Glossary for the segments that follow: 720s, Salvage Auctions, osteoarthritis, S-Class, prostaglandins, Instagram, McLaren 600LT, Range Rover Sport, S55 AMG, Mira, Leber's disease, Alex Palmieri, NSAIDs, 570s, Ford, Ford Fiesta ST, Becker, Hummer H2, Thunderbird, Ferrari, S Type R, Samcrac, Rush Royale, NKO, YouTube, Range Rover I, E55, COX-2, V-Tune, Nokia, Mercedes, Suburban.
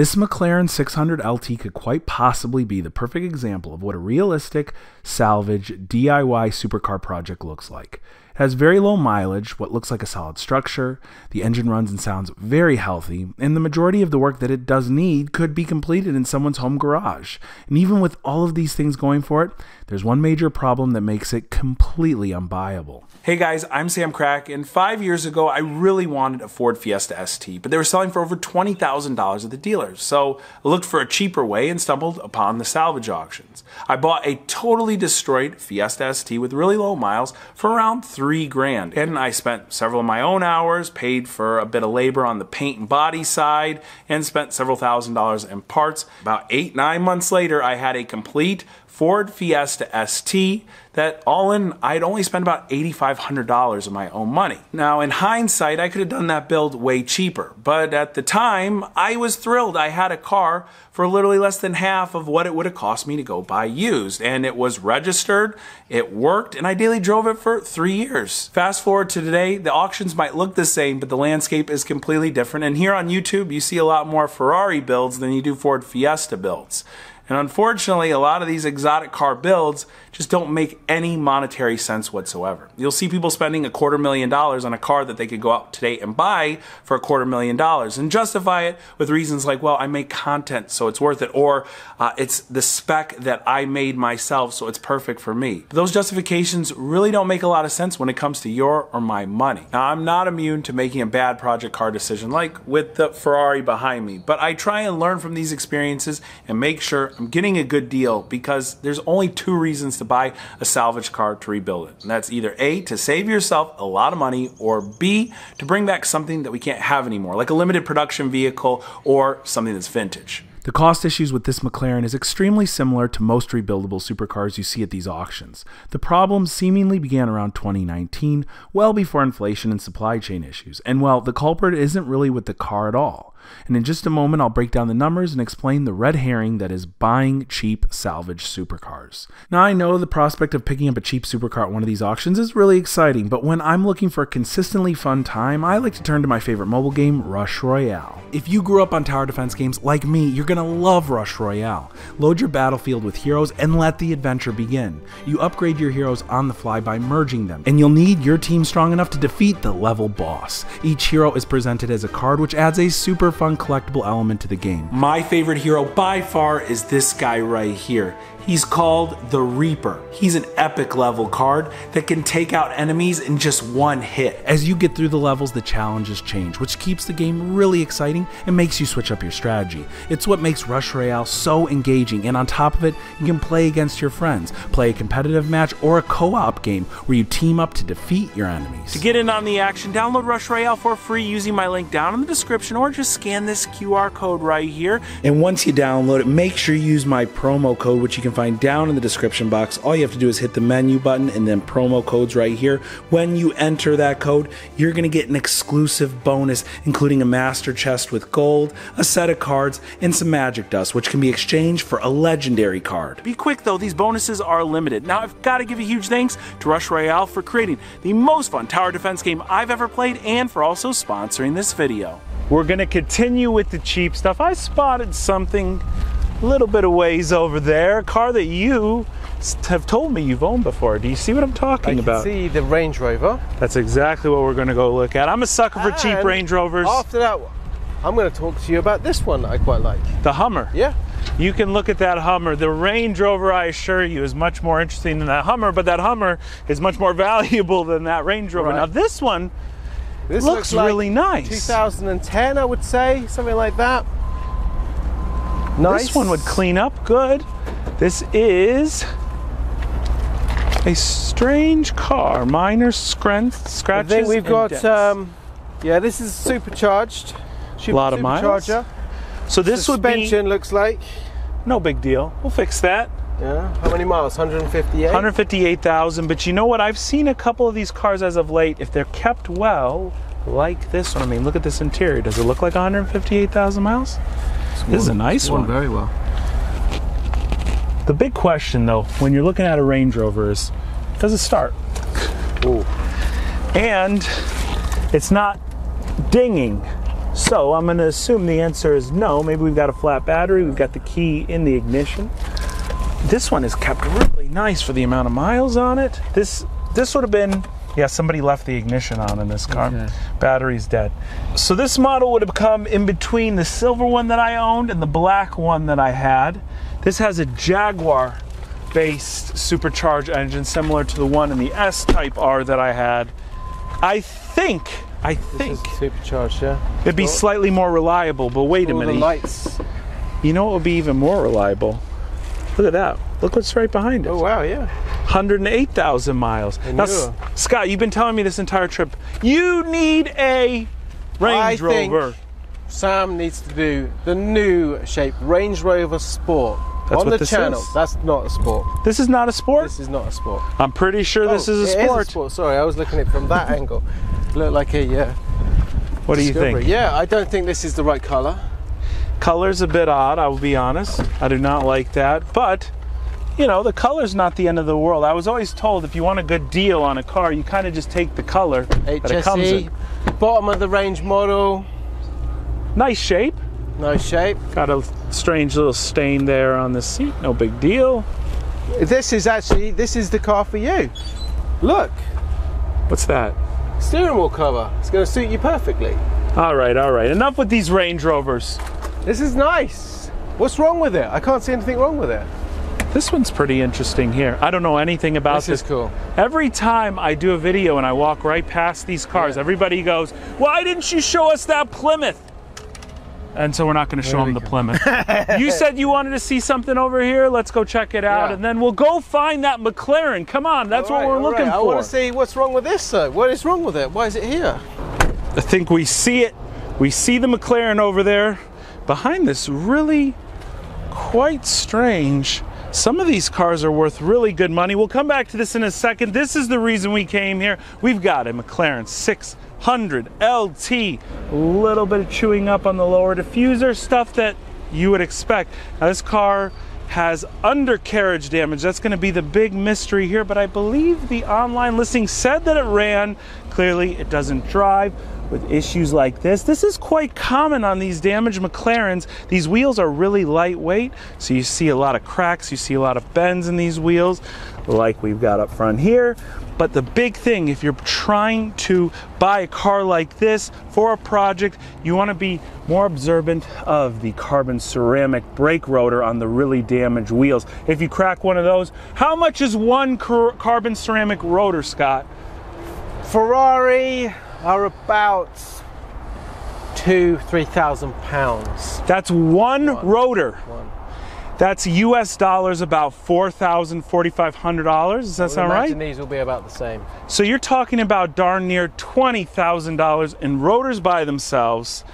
This McLaren 600LT could quite possibly be the perfect example of what a realistic, salvage, DIY supercar project looks like. It has very low mileage, what looks like a solid structure, the engine runs and sounds very healthy, and the majority of the work that it does need could be completed in someone's home garage. And even with all of these things going for it, there's one major problem that makes it completely unbuyable. Hey guys, I'm Samcrac, and 5 years ago I really wanted a Ford Fiesta ST, but they were selling for over $20,000 at the dealers, so I looked for a cheaper way and stumbled upon the salvage auctions. I bought a totally destroyed Fiesta ST with really low miles for around $3,000, and I spent several of my own hours, paid for a bit of labor on the paint and body side, and spent several $1,000s in parts. About 8-9 months later, I had a complete Ford Fiesta ST that all in I'd only spent about $8,500 of my own money. Now in hindsight, I could have done that build way cheaper, but at the time I was thrilled. I had a car for literally less than half of what it would have cost me to go buy used, and it was registered, it worked, and I daily drove it for 3 years. Fast forward to today, the auctions might look the same, but the landscape is completely different, and here on YouTube you see a lot more Ferrari builds than you do Ford Fiesta builds. And unfortunately, a lot of these exotic car builds just don't make any monetary sense whatsoever. You'll see people spending $250,000 on a car that they could go out today and buy for $250,000 and justify it with reasons like, well, I make content, so it's worth it, or it's the spec that I made myself, so it's perfect for me. But those justifications really don't make a lot of sense when it comes to your or my money. Now, I'm not immune to making a bad project car decision, like with the Ferrari behind me, but I try and learn from these experiences and make sure I'm getting a good deal, because there's only two reasons to buy a salvage car to rebuild it. And that's either A, to save yourself a lot of money, or B, to bring back something that we can't have anymore, like a limited production vehicle or something that's vintage. The cost issues with this McLaren is extremely similar to most rebuildable supercars you see at these auctions. The problem seemingly began around 2019, well before inflation and supply chain issues, and well, the culprit isn't really with the car at all. And in just a moment, I'll break down the numbers and explain the red herring that is buying cheap salvage supercars. Now, I know the prospect of picking up a cheap supercar at one of these auctions is really exciting, but when I'm looking for a consistently fun time, I like to turn to my favorite mobile game, Rush Royale. If you grew up on tower defense games like me, you're gonna love Rush Royale. Load your battlefield with heroes and let the adventure begin. You upgrade your heroes on the fly by merging them, and you'll need your team strong enough to defeat the level boss. Each hero is presented as a card, which adds a super fun collectible element to the game. My favorite hero by far is this guy right here. He's called the Reaper. He's an epic level card that can take out enemies in just one hit. As you get through the levels, the challenges change, which keeps the game really exciting and makes you switch up your strategy. It's what makes Rush Royale so engaging, and on top of it, you can play against your friends, play a competitive match, or a co-op game where you team up to defeat your enemies. To get in on the action, download Rush Royale for free using my link down in the description, or just scan this QR code right here. And once you download it, make sure you use my promo code, which you can find down in the description box. All you have to do is hit the menu button and then promo codes right here. When you enter that code, you're going to get an exclusive bonus, including a master chest with gold, a set of cards, and some magic dust, which can be exchanged for a legendary card. Be quick though, these bonuses are limited. Now I've got to give a huge thanks to Rush Royale for creating the most fun tower defense game I've ever played, and for also sponsoring this video. We're going to continue with the cheap stuff. I spotted something little bit of ways over there, a car that you have told me you've owned before. Do you see what I'm talking about? I see the Range Rover. That's exactly what we're going to go look at. I'm a sucker for cheap Range Rovers. After that, I'm going to talk to you about this one that I quite like. The Hummer. Yeah. You can look at that Hummer. The Range Rover, I assure you, is much more interesting than that Hummer, but that Hummer is much more valuable than that Range Rover. Right. Now this one, this looks like really nice. 2010, I would say, something like that. Nice. This one would clean up good. This is a strange car. Minor scratches. I think we've got, yeah, this is supercharged. A lot of miles. So this would be suspension, looks like. No big deal. We'll fix that. Yeah. How many miles? 158. 158,000. But you know what? I've seen a couple of these cars as of late, if they're kept well, like this one. I mean, look at this interior. Does it look like 158,000 miles? This is a nice one. Very well. The big question though, when you're looking at a Range Rover, is does it start? Ooh. And it's not dinging. So I'm going to assume the answer is no. Maybe we've got a flat battery, we've got the key in the ignition. This one is kept really nice for the amount of miles on it. This would have been, yeah, somebody left the ignition on in this car. Okay. Battery's dead. So this model would have come in between the silver one that I owned and the black one that I had. This has a Jaguar-based supercharged engine similar to the one in the S Type R that I had. I think this is supercharged, yeah. It'd be slightly more reliable, but wait a minute. The lights. You know what would be even more reliable? Look at that. Look what's right behind it. Oh, wow, yeah. 108,000 miles. Now, Scott, you've been telling me this entire trip, you need a Range Rover. I think Sam needs to do the new shape, Range Rover Sport. That's on the channel. That's not a Sport. This is not a Sport? This is not a Sport. I'm pretty sure this is a Sport. It is a Sport. Sorry, I was looking at it from that angle. Look like a, yeah. What do you think? Yeah, I don't think this is the right color. Color's a bit odd, I will be honest. I do not like that, but you know, the color's not the end of the world. I was always told if you want a good deal on a car, you kind of just take the color that it comes in. Bottom of the range model. Nice shape. Nice shape. Got a strange little stain there on the seat, no big deal. This is the car for you. Look. What's that? Steering wheel cover. It's going to suit you perfectly. All right, enough with these Range Rovers. This is nice. What's wrong with it? I can't see anything wrong with it. This one's pretty interesting here. I don't know anything about this. This is cool. Every time I do a video and I walk right past these cars, yeah, everybody goes, why didn't you show us that Plymouth? And so we're not going to show them the Plymouth. You said you wanted to see something over here. Let's go check it out, yeah, and then we'll go find that McLaren. Come on, that's what we're looking for. I want to see what's wrong with this, though. What is wrong with it? Why is it here? I think we see it. We see the McLaren over there behind this really quite strange. Some of these cars are worth really good money. We'll come back to this in a second. This is the reason we came here. We've got a McLaren 600LT. A little bit of chewing up on the lower diffuser, stuff that you would expect. Now, this car has undercarriage damage. That's going to be the big mystery here, but I believe the online listing said that it ran. Clearly, it doesn't drive. With issues like this, this is quite common on these damaged McLarens. These wheels are really lightweight, so you see a lot of cracks, you see a lot of bends in these wheels, like we've got up front here. But the big thing, if you're trying to buy a car like this for a project, you want to be more observant of the carbon ceramic brake rotor on the really damaged wheels. If you crack one of those, how much is one carbon ceramic rotor, Scott? Ferrari are about £2,000 to £3,000. That's one rotor. That's US dollars, about $4,500. Does that sound right? These will be about the same. So you're talking about darn near $20,000 in rotors by themselves.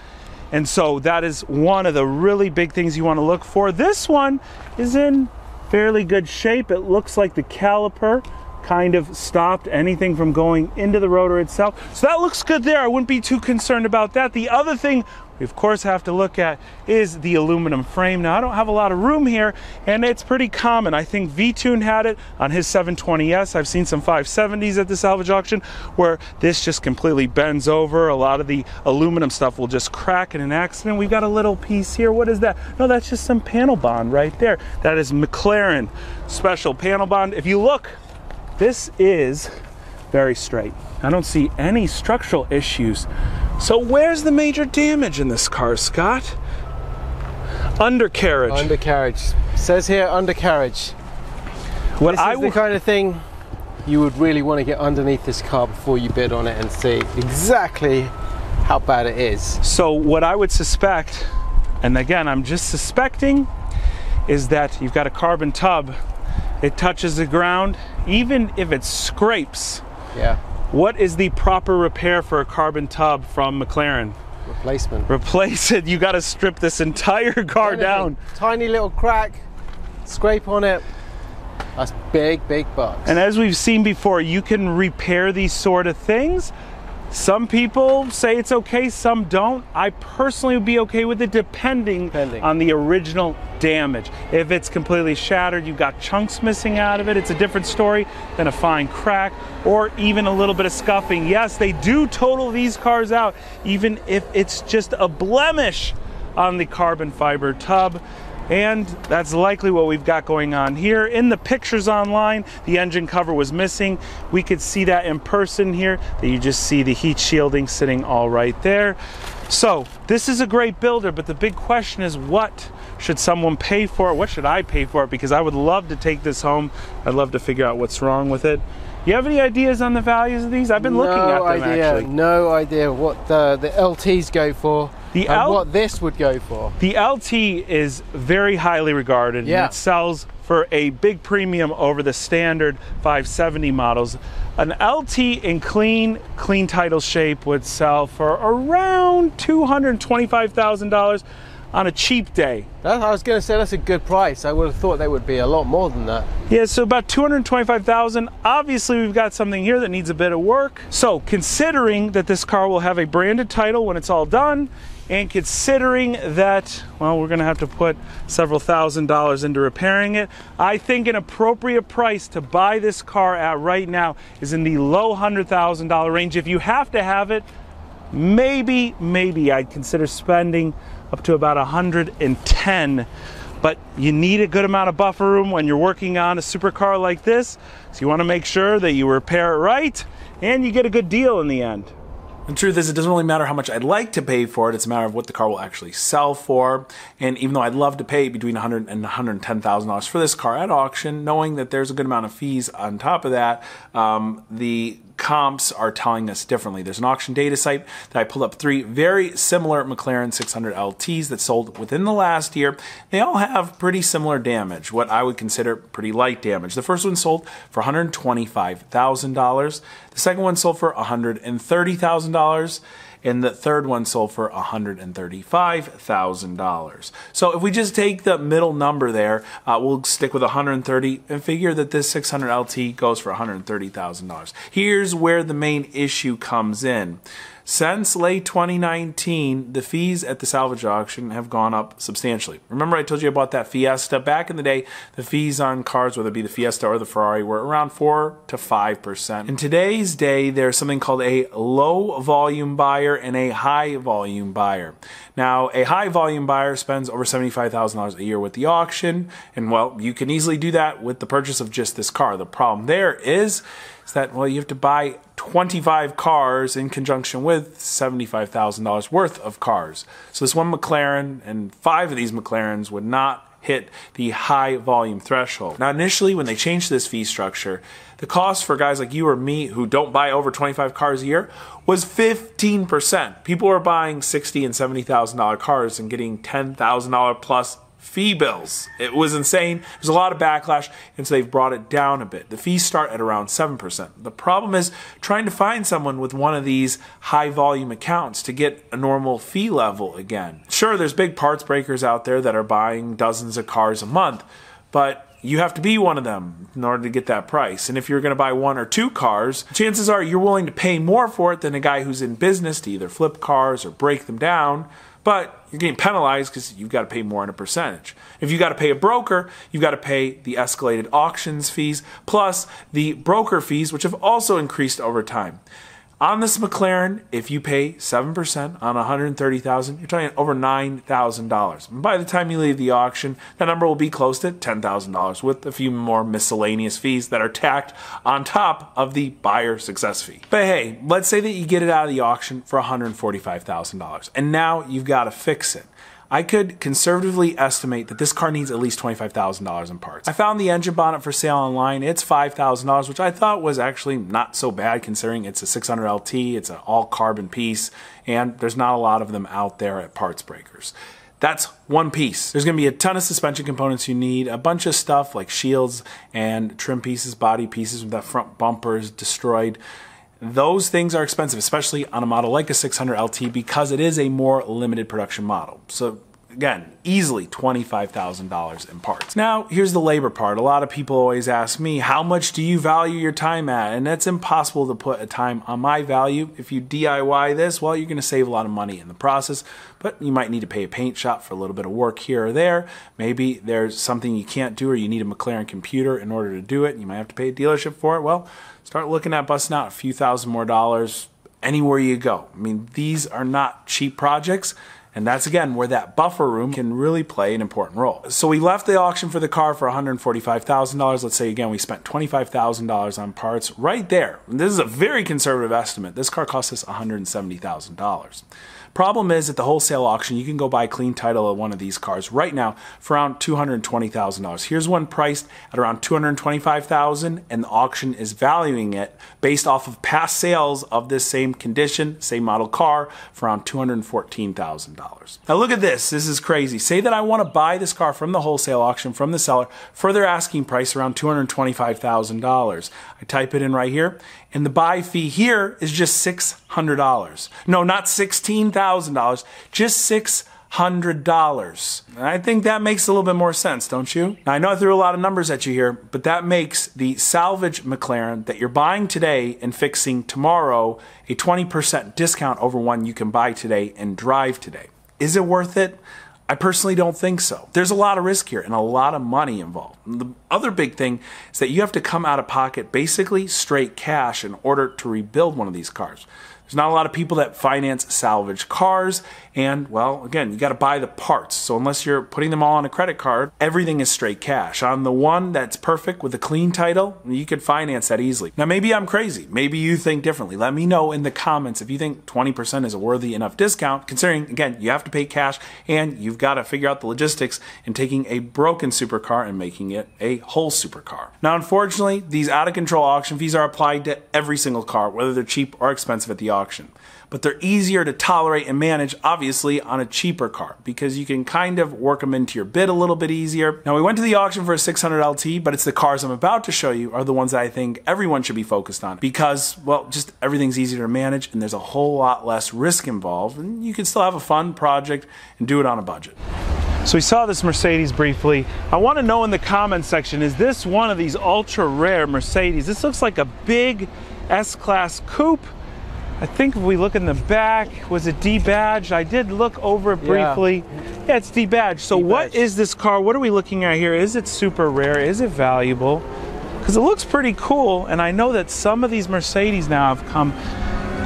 And so that is one of the really big things you want to look for. This one is in fairly good shape. It looks like the caliper kind of stopped anything from going into the rotor itself. So that looks good there. I wouldn't be too concerned about that. The other thing we of course have to look at is the aluminum frame. Now, I don't have a lot of room here, and it's pretty common. I think V-Tune had it on his 720s. I've seen some 570s at the salvage auction where this just completely bends over. A lot of the aluminum stuff will just crack in an accident. We've got a little piece here. What is that? No, that's just some panel bond right there. That is McLaren special panel bond. If you look, this is very straight. I don't see any structural issues. So where's the major damage in this car, Scott? Undercarriage. Undercarriage. It says here undercarriage. This is the kind of thing you would really want to get underneath this car before you bid on it and see exactly how bad it is. So what I would suspect, and again, I'm just suspecting, is that you've got a carbon tub. It touches the ground, even if it scrapes. Yeah. What is the proper repair for a carbon tub from McLaren? Replacement. Replace it. You got to strip this entire car down. Tiny little crack, scrape on it. That's big bucks. And as we've seen before, you can repair these sort of things Some people say it's okay, some don't. I personally would be okay with it depending on the original damage. If it's completely shattered, you've got chunks missing out of it, it's a different story than a fine crack or even a little bit of scuffing. Yes, they do total these cars out, even if it's just a blemish on the carbon fiber tub. And that's likely what we've got going on here. In the pictures online, the engine cover was missing. We could see that in person here, that you just see the heat shielding sitting all right there. So this is a great builder, but the big question is, what should someone pay for it? What should I pay for it? Because I would love to take this home. I'd love to figure out what's wrong with it. You have any ideas on the values of these? I've been looking at them actually. No idea what the LTs go for. And what this would go for. The LT is very highly regarded, and it sells for a big premium over the standard 570 models. An LT in clean title shape would sell for around $225,000 on a cheap day. I was going to say that's a good price. I would have thought they would be a lot more than that. Yeah, so about $225,000. Obviously, we've got something here that needs a bit of work. So considering that this car will have a branded title when it's all done, and considering that, well, we're going to have to put several $1,000s into repairing it, I think an appropriate price to buy this car at right now is in the low $100,000 range. If you have to have it, maybe I'd consider spending up to about 110, but you need a good amount of buffer room when you're working on a supercar like this, so you want to make sure that you repair it right and you get a good deal in the end. The truth is, it doesn't really matter how much I'd like to pay for it, it's a matter of what the car will actually sell for. And even though I'd love to pay between $100,000 and $110,000 for this car at auction, knowing that there's a good amount of fees on top of that, the comps are telling us differently. There's an auction data site that I pulled up three very similar McLaren 600LTs that sold within the last year. They all have pretty similar damage, what I would consider pretty light damage. The first one sold for $125,000. The second one sold for $130,000. And the third one sold for $135,000. So if we just take the middle number there, we'll stick with 130 and figure that this 600LT goes for $130,000. Here's where the main issue comes in. Since late 2019, the fees at the salvage auction have gone up substantially. Remember I told you about that Fiesta? Back in the day, the fees on cars, whether it be the Fiesta or the Ferrari, were around 4% to 5%. In today's day, there's something called a low-volume buyer and a high-volume buyer. Now, a high-volume buyer spends over $75,000 a year with the auction, and, well, you can easily do that with the purchase of just this car. The problem there is that, well, you have to buy 25 cars in conjunction with $75,000 worth of cars. So this one McLaren and 5 of these McLarens would not hit the high volume threshold. Now, initially, when they changed this fee structure, the cost for guys like you or me who don't buy over 25 cars a year was 15%. People were buying $60,000 and $70,000 cars and getting $10,000 plus fee bills. It was insane. There's a lot of backlash, and so they've brought it down a bit. The fees start at around 7%. The problem is trying to find someone with one of these high volume accounts to get a normal fee level again. Sure, there's big parts breakers out there that are buying dozens of cars a month, but you have to be one of them in order to get that price. And if you're going to buy 1 or 2 cars, chances are you're willing to pay more for it than a guy who's in business to either flip cars or break them down, but you're getting penalized because you've got to pay more in a percentage. If you've got to pay a broker, you've got to pay the escalated auctions fees, plus the broker fees, which have also increased over time. On this McLaren, if you pay 7% on $130,000, you're talking over $9,000. And by the time you leave the auction, that number will be close to $10,000 with a few more miscellaneous fees that are tacked on top of the buyer success fee. But hey, let's say that you get it out of the auction for $145,000, and now you've got to fix it. I could conservatively estimate that this car needs at least $25,000 in parts. I found the engine bonnet for sale online. It's $5,000, which I thought was actually not so bad considering it's a 600LT, it's an all-carbon piece, and there's not a lot of them out there at parts breakers. That's one piece. There's going to be a ton of suspension components you need, a bunch of stuff like shields and trim pieces, body pieces, with that front bumper is destroyed. Those things are expensive, especially on a model like a 600LT, because it is a more limited production model. So Again, easily $25,000 in parts. Now, here's the labor part. A lot of people always ask me, how much do you value your time at? And it's impossible to put a time on my value. If you DIY this, well, you're gonna save a lot of money in the process, but you might need to pay a paint shop for a little bit of work here or there. Maybe there's something you can't do or you need a McLaren computer in order to do it. You might have to pay a dealership for it. Well, start looking at busting out a few thousand more dollars anywhere you go. I mean, these are not cheap projects. And that's, again, where that buffer room can really play an important role. So we left the auction for the car for $145,000. Let's say, again, we spent $25,000 on parts right there. This is a very conservative estimate. This car cost us $170,000. Problem is, at the wholesale auction, you can go buy a clean title of one of these cars right now for around $220,000. Here's one priced at around $225,000, and the auction is valuing it based off of past sales of this same condition, same model car, for around $214,000. Now look at this. This is crazy. Say that I want to buy this car from the wholesale auction from the seller for their asking price around $225,000. I type it in right here, and the buy fee here is just $600. No, not $16,000, just $600. And I think that makes a little bit more sense, don't you? Now, I know I threw a lot of numbers at you here, but that makes the salvage McLaren that you're buying today and fixing tomorrow a 20% discount over one you can buy today and drive today. Is it worth it? I personally don't think so. There's a lot of risk here and a lot of money involved. The other big thing is that you have to come out of pocket basically straight cash in order to rebuild one of these cars. There's not a lot of people that finance salvage cars, and, well, again, you gotta buy the parts. So unless you're putting them all on a credit card, everything is straight cash. On the one that's perfect with a clean title, you could finance that easily. Now, maybe I'm crazy. Maybe you think differently. Let me know in the comments if you think 20% is a worthy enough discount, considering, again, you have to pay cash and you've gotta figure out the logistics in taking a broken supercar and making it a whole supercar. Now, unfortunately, these out-of-control auction fees are applied to every single car, whether they're cheap or expensive at the auction. But they're easier to tolerate and manage, obviously, on a cheaper car because you can kind of work them into your bid a little bit easier. Now, we went to the auction for a 600LT, but it's the cars I'm about to show you are the ones that I think everyone should be focused on because, well, just everything's easier to manage and there's a whole lot less risk involved, and you can still have a fun project and do it on a budget. So we saw this Mercedes briefly. I want to know in the comments section, is this one of these ultra rare Mercedes? This looks like a big S-Class coupe. I think if we look in the back, was it debadged? I did look over it briefly. Yeah, it's debadged. So what is this car? What are we looking at here? Is it super rare? Is it valuable? Because it looks pretty cool, and I know that some of these Mercedes now have come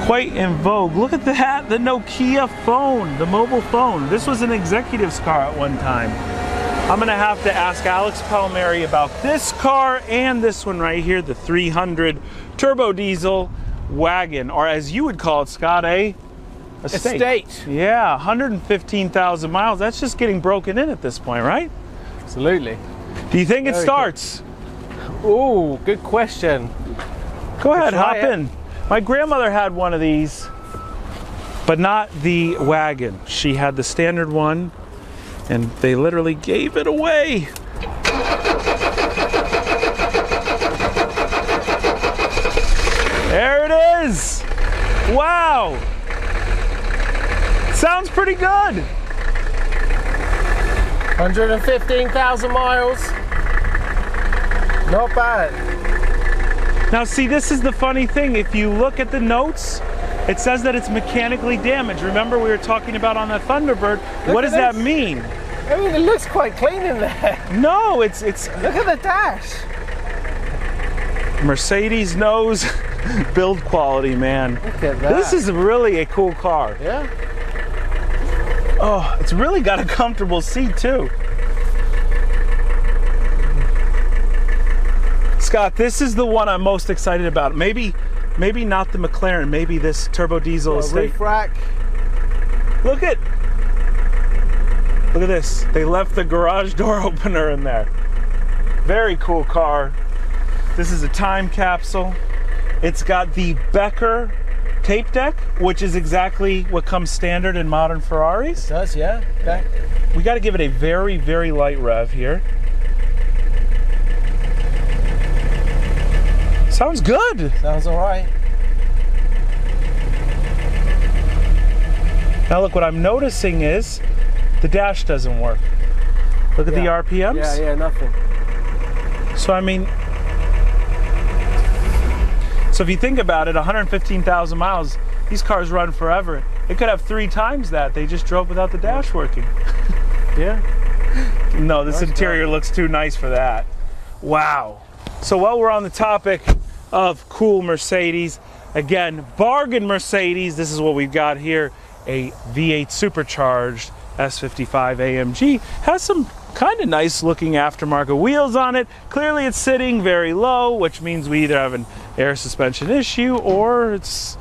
quite in vogue. Look at that, the Nokia phone, the mobile phone. This was an executive's car at one time. I'm gonna have to ask Alex Palmieri about this car and this one right here, the 300 turbo diesel wagon, or as you would call it, Scott, a estate. Yeah, 115,000 miles. That's just getting broken in at this point, right? Absolutely. Do you think it starts? Oh, good question. Go ahead, hop in. My grandmother had one of these, but not the wagon. She had the standard one, and they literally gave it away. There it is! Wow! Sounds pretty good! 115,000 miles. Not bad. Now see, this is the funny thing. If you look at the notes, it says that it's mechanically damaged. Remember we were talking about on the Thunderbird. What does that mean? I mean, it looks quite clean in there. No, it's... Look at the dash. Mercedes knows. Build quality, man. Look at that. This is really a cool car. Yeah. Oh, it's really got a comfortable seat too. Scott, this is the one I'm most excited about. Maybe not the McLaren. Maybe this turbo diesel estate. Roof rack. Look at this. They left the garage door opener in there. Very cool car. This is a time capsule. It's got the Becker tape deck, which is exactly what comes standard in modern Ferraris. It does, yeah. Okay. We got to give it a very, very light rev here. Sounds good. Sounds all right. Now look, what I'm noticing is The dash doesn't work. Look at the RPMs. Yeah, nothing. So I mean, so if you think about it, 115,000 miles, these cars run forever. It could have 3 times that. They just drove without the dash working. Yeah. No, this interior looks too nice for that. Wow. So while we're on the topic of cool Mercedes, again, bargain Mercedes, this is what we've got here, a V8 supercharged S55 AMG. Has some kind of nice looking aftermarket wheels on it. Clearly it's sitting very low, which means we either have an air suspension issue or it's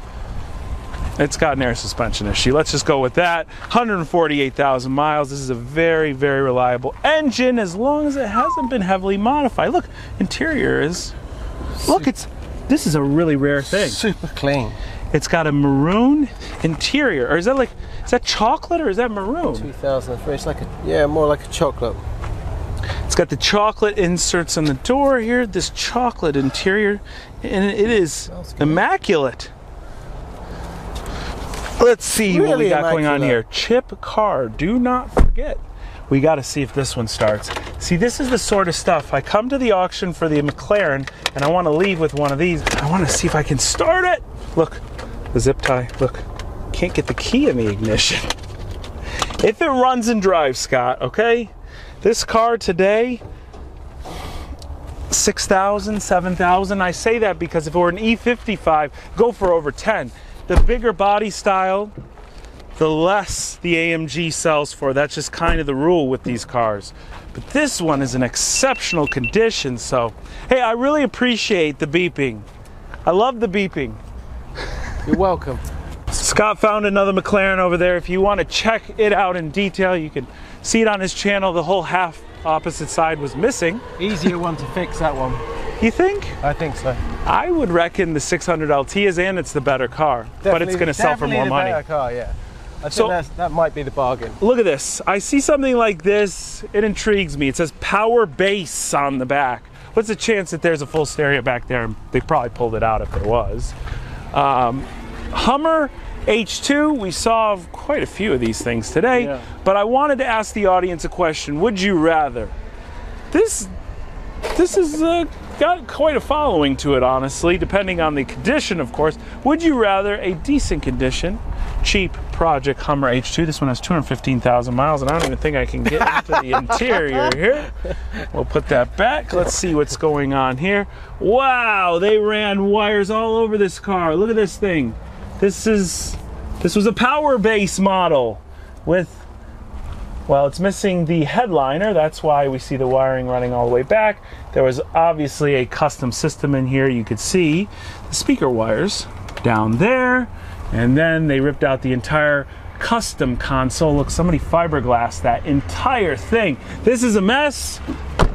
got an air suspension issue. Let's just go with that. 148,000 miles. This is a very, very reliable engine as long as it hasn't been heavily modified. Look, interior is... Look, it's... This is a really rare thing. Super clean. It's got a maroon interior. Or is that like... Is that chocolate or is that maroon? 2003. It's like a... Yeah, more like a chocolate. It's got the chocolate inserts on the door here. This chocolate interior. And it is immaculate. Let's see really what we got going on here. Chip car, do not forget. We got to see if this one starts. See, this is the sort of stuff. I come to the auction for the McLaren, and I want to leave with one of these. I want to see if I can start it. Look, the zip tie. Look, can't get the key in the ignition. If it runs and drives, Scott, okay? This car today, 6,000, 7,000. I say that because if it were an E55, go for over 10. The bigger body style, the less the AMG sells for. That's just kind of the rule with these cars. But this one is in exceptional condition, so... Hey, I really appreciate the beeping. I love the beeping. You're welcome. Scott found another McLaren over there. If you want to check it out in detail, you can see it on his channel. The whole half opposite side was missing. Easier one to fix, that one. You think? I think so. I would reckon the 600LT is in, it's the better car. Definitely, but it's going to sell for more money. Definitely the better car, yeah. I think that might be the bargain. Look at this. I see something like this, it intrigues me. It says power base on the back. What's the chance that there's a full stereo back there? They probably pulled it out if there was. Hummer H2, we saw quite a few of these things today. Yeah. But I wanted to ask the audience a question. Would you rather? This is a... got quite a following to it, honestly, depending on the condition, of course. Would you rather a decent condition, cheap project Hummer H2? This one has 215,000 miles, and I don't even think I can get into the interior here. We'll put that back. Let's see what's going on here. Wow, they ran wires all over this car. Look at this thing. This was a power base model with... Well, it's missing the headliner. That's why we see the wiring running all the way back. There was obviously a custom system in here. You could see the speaker wires down there. And then they ripped out the entire custom console. Look, somebody fiberglassed that entire thing. This is a mess.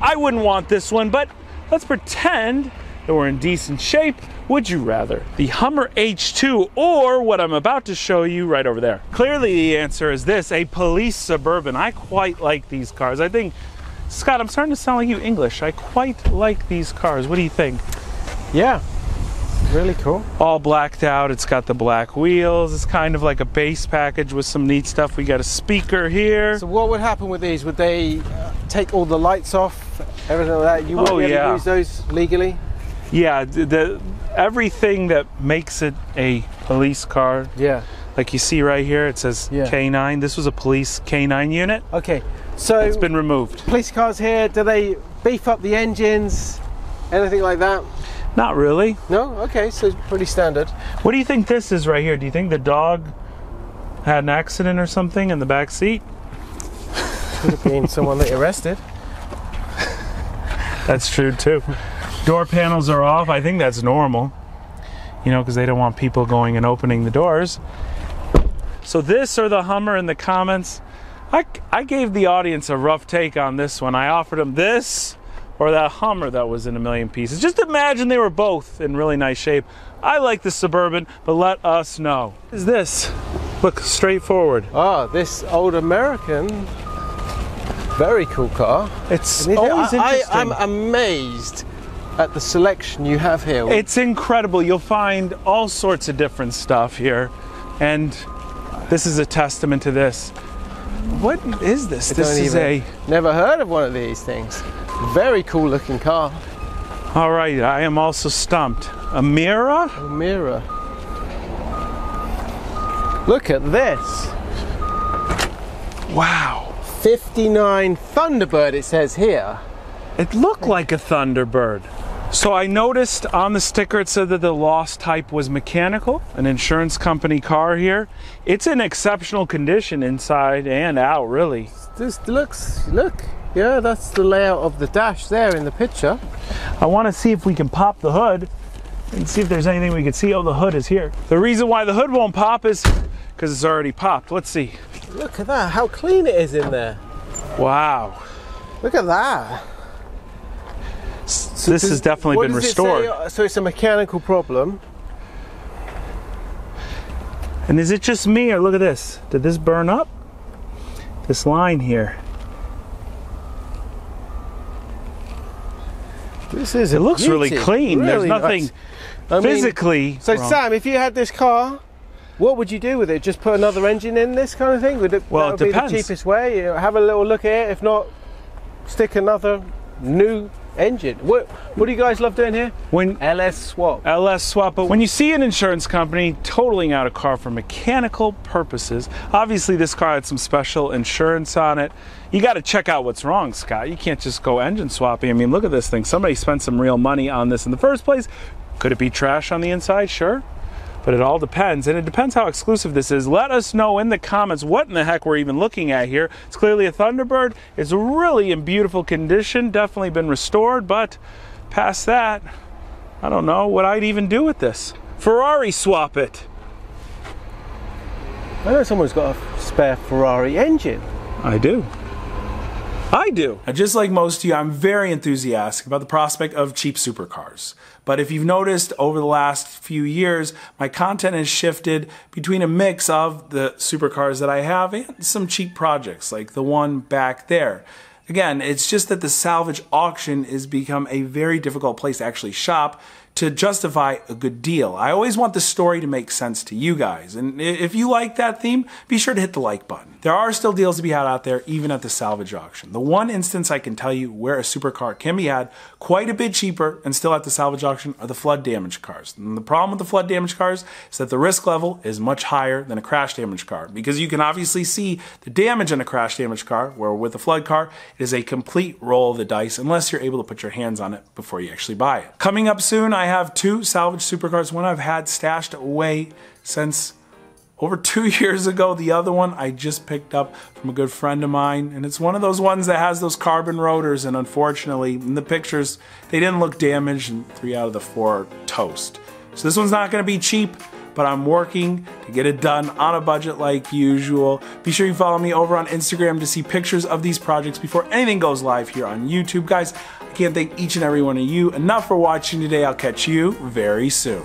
I wouldn't want this one, but let's pretend that we're in decent shape. Would you rather the Hummer H2 or what I'm about to show you right over there? Clearly the answer is this, a police Suburban. I quite like these cars. I think, Scott, I'm starting to sound like you English. I quite like these cars. What do you think? Yeah, really cool. All blacked out. It's got the black wheels. It's kind of like a base package with some neat stuff. We got a speaker here. So what would happen with these? Would they take all the lights off, everything like that? You wouldn't be able to use those legally? Yeah, everything that makes it a police car. Yeah. Like you see right here, it says K9. This was a police K9 unit. Okay, so... It's been removed. Police cars here, do they beef up the engines? Anything like that? Not really. No? Okay, so pretty standard. What do you think this is right here? Do you think the dog had an accident or something in the back seat? Could have been someone that arrested. That's true, too. Door panels are off. I think that's normal, you know, because they don't want people going and opening the doors. So this or the Hummer in the comments. I gave the audience a rough take on this one. I offered them this or that Hummer that was in a million pieces. Just imagine they were both in really nice shape. I like the Suburban, but let us know. What is this? Look, straightforward. Ah, this old American. Very cool car. It's always interesting. I'm amazed at the selection you have here. It's incredible. You'll find all sorts of different stuff here, and this is a testament to this. What is this? This is a... Never heard of one of these things. Very cool looking car. All right, I am also stumped. A Mira? A Mira. Look at this. Wow. 59 Thunderbird, it says here. It looked like a Thunderbird. So I noticed on the sticker it said that the loss type was mechanical, an insurance company car here. It's in exceptional condition inside and out, really. This looks, look, yeah, that's the layout of the dash there in the picture. I want to see if we can pop the hood and see if there's anything we can see. Oh, the hood is here. The reason why the hood won't pop is because it's already popped. Let's see. Look at that, how clean it is in there. Wow. Look at that. So this has definitely been restored. So it's a mechanical problem. And is it just me, or look at this? Did this burn up? This line here. This is. It looks really clean. Really. There's nothing physically. So wrong. Sam, if you had this car, what would you do with it? Just put another engine in this kind of thing? Would it, well, it depends. Be the cheapest way? You know, have a little look at it. If not, stick another new engine. What do you guys love doing here? When LS swap. But when you see an insurance company totaling out a car for mechanical purposes, obviously this car had some special insurance on it. You got to check out what's wrong, Scott. You can't just go engine swapping. I mean, look at this thing. Somebody spent some real money on this in the first place. Could it be trash on the inside? Sure. But it all depends, and it depends how exclusive this is. Let us know in the comments what in the heck we're even looking at here. It's clearly a Thunderbird. It's really in beautiful condition, definitely been restored, but past that, I don't know what I'd even do with this. Ferrari swap it. I know someone's got a spare Ferrari engine. I do. I do. Now, just like most of you, I'm very enthusiastic about the prospect of cheap supercars. But if you've noticed over the last few years, my content has shifted between a mix of the supercars that I have and some cheap projects, like the one back there. Again, it's just that the salvage auction has become a very difficult place to actually shop to justify a good deal. I always want the story to make sense to you guys, and if you like that theme, be sure to hit the like button. There are still deals to be had out there, even at the salvage auction. The one instance I can tell you where a supercar can be had quite a bit cheaper and still at the salvage auction are the flood damaged cars. And the problem with the flood damaged cars is that the risk level is much higher than a crash damaged car, because you can obviously see the damage in a crash damaged car, where with a flood car, it is a complete roll of the dice unless you're able to put your hands on it before you actually buy it. Coming up soon, I have two salvage supercars. One I've had stashed away since over 2 years ago. The other one I just picked up from a good friend of mine, and it's one of those ones that has those carbon rotors, and unfortunately in the pictures they didn't look damaged, and 3 out of the 4 are toast. So this one's not going to be cheap, but I'm working to get it done on a budget like usual. Be sure you follow me over on Instagram to see pictures of these projects before anything goes live here on YouTube. Guys, I can't thank each and every one of you enough for watching today. I'll catch you very soon.